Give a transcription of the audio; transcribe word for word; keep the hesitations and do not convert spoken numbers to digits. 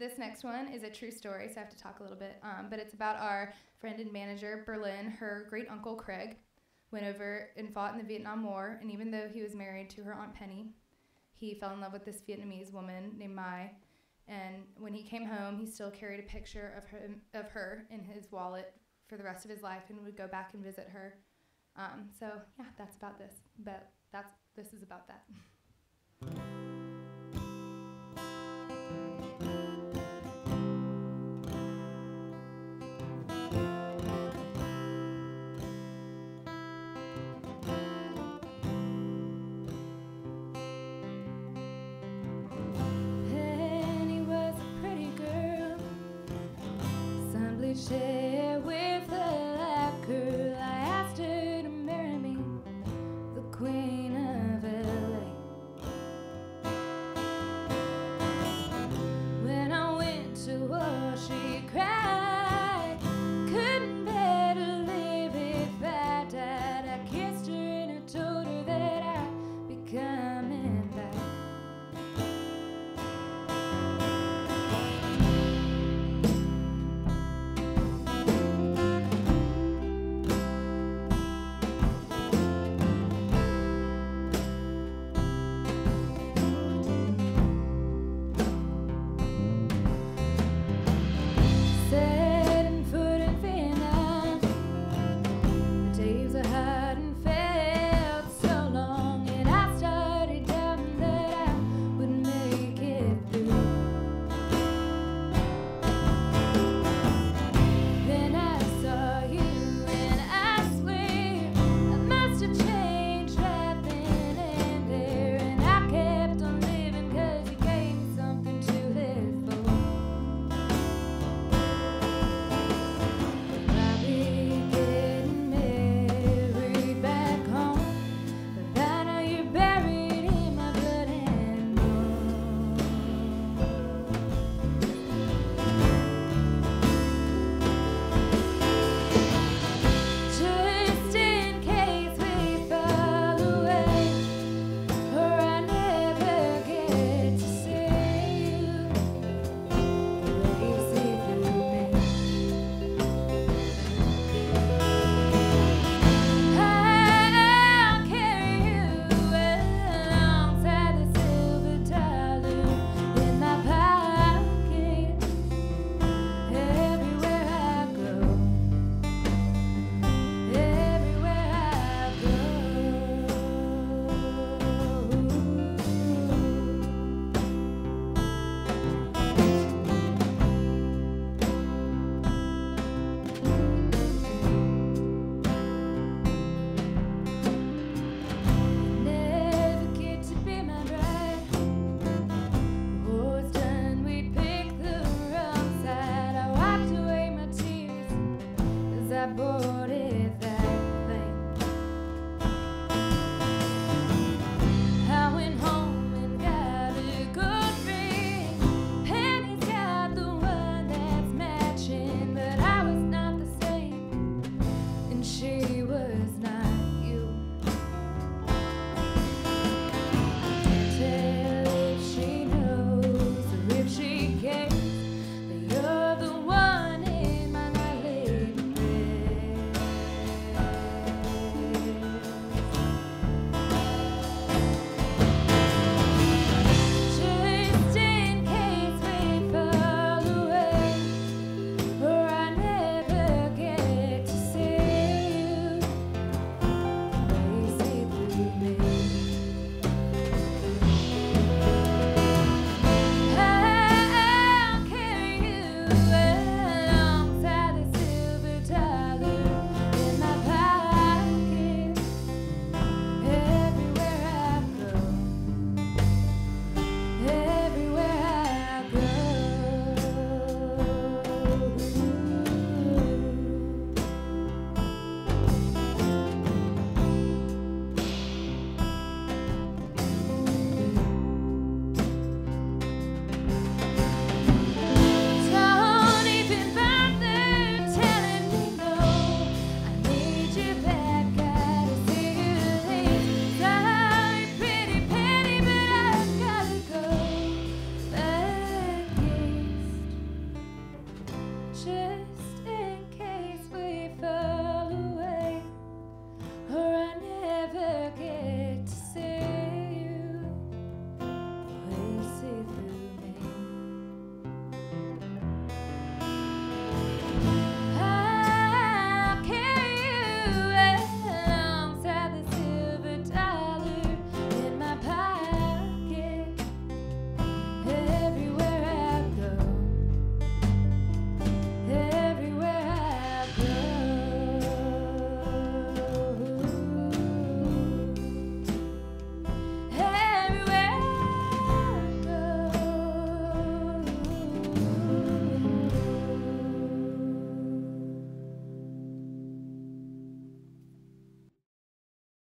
This next one is a true story, so I have to talk a little bit, um, but it's about our friend and manager, Berlyn. Her great-uncle, Craig, went over and fought in the Vietnam War, and even though he was married to her Aunt Penny, he fell in love with this Vietnamese woman named Mai, and when he came home, he still carried a picture of her, of her in his wallet for the rest of his life and would go back and visit her. Um, so, yeah, that's about this, but that's, this is about that.